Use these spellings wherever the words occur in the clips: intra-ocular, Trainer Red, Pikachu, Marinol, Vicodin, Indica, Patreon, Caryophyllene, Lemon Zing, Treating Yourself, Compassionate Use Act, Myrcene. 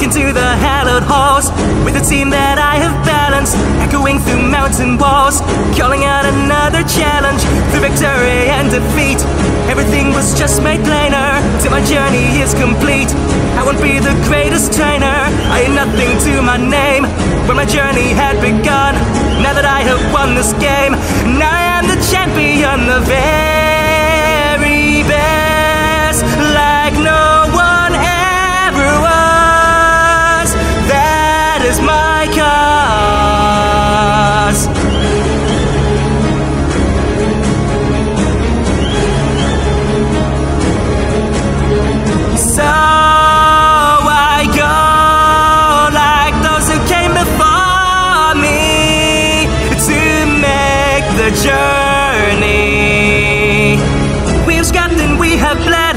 walking to the hallowed halls with a team that I have balanced, echoing through mountain walls, calling out another challenge through victory and defeat. Everything was just made plainer till my journey is complete. I won't be the greatest trainer, I ain't nothing to my name, but my journey had begun. Now that I have won this game, now I am the champion, the very best, like no journey. We've scrapped and we have bled,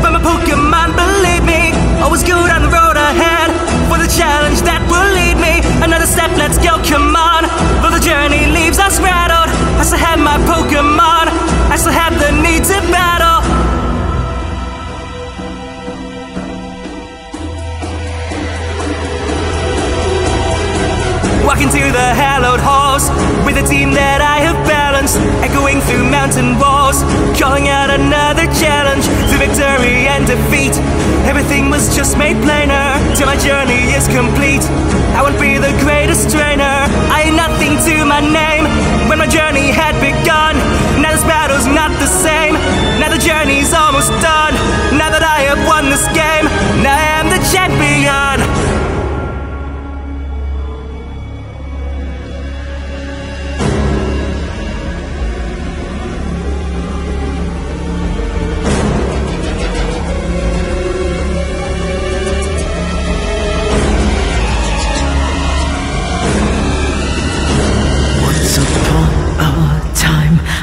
but my Pokemon, believe me, always good on the road ahead, for the challenge that will lead me. Another step, let's go, come on, though the journey leaves us rattled, I still have my Pokemon, I still have the need to battle. Walking to the hallowed halls with a team that I have been, echoing through mountain walls, calling out another challenge through victory and defeat. Everything was just made plainer till my journey is complete. I won't be the greatest trainer, I ain't nothing to my name, when my journey had begun. Now this battle's not the same, now the journey's almost done. Now that I have won this game, now I am the champion.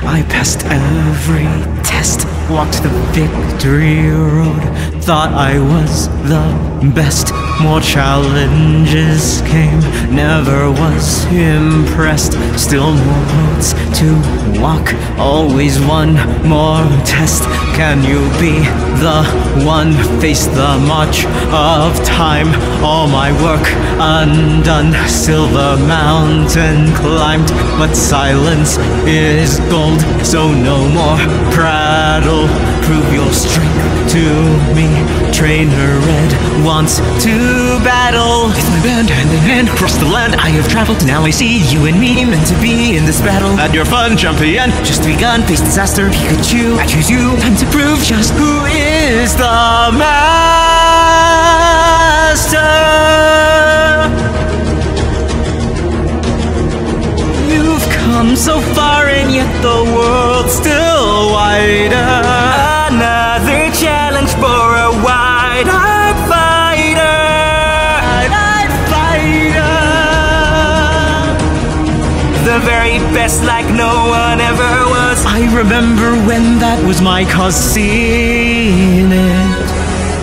I passed every test, walked the victory road, thought I was the best. More challenges came, never was impressed. Still more roads to walk, always one more test. Can you be the one? Face the march of time, all my work undone. Silver mountain climbed, but silence is gold. So no more prattle, prove your strength to me. Trainer Red wants to battle. It's my band, hand in hand, across the land I have traveled. Now I see you and me, meant to be in this battle. Had your fun, champion, just begun. Face disaster, Pikachu, I choose you. Time to prove just who is the master. You've come so far and yet the world's still wider. Another challenge for a wide-eyed fighter. The very best, like no one ever was. I remember when that was my cause, seeing it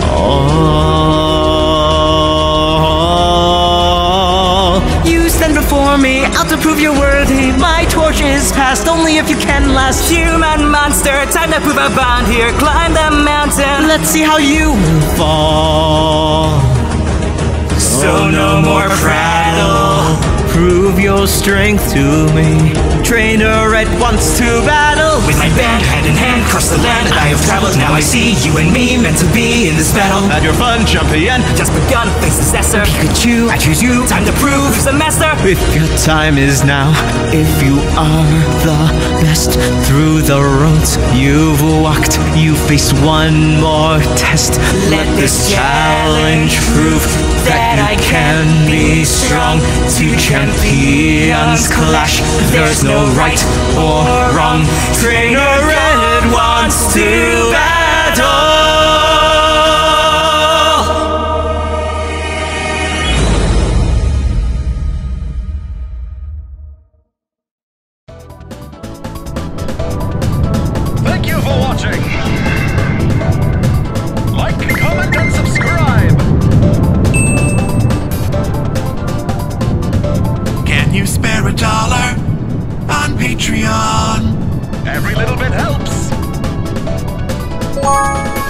all. You stand before me, out to prove you're worthy. My torch is passed, only if you can last. Human monster, time to prove our bond here. Climb the mountain, let's see how you will fall. So no more prattle, prove your strength to me. Trainer Red wants to battle. With my band, hand in hand, across the land I have traveled. Now I see you and me, meant to be in this battle. Had your fun, champion, just begun. Face disaster, Pikachu, I choose you. Time to prove who's the master. If your time is now, if you are the best. Through the roads you've walked, you face one more test. Let this challenge prove that you can be strong. Two champions clash, there's no right or wrong. Trainer Red wants to battle. Thank you for watching. Like, comment, and subscribe. You spare $1 on Patreon. Every little bit helps.